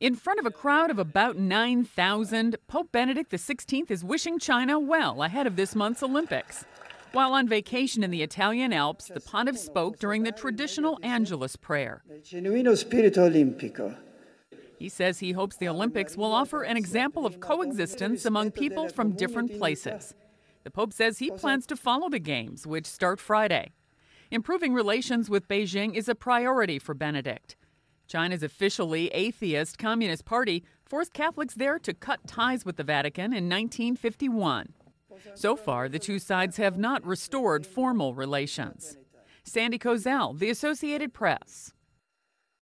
In front of a crowd of about 9,000, Pope Benedict XVI is wishing China well ahead of this month's Olympics. While on vacation in the Italian Alps, the pontiff spoke during the traditional Angelus prayer. He says he hopes the Olympics will offer an example of coexistence among people from different places. The Pope says he plans to follow the Games, which start Friday. Improving relations with Beijing is a priority for Benedict. China's officially atheist Communist Party forced Catholics there to cut ties with the Vatican in 1951. So far, the two sides have not restored formal relations. Sandy Kozel, The Associated Press.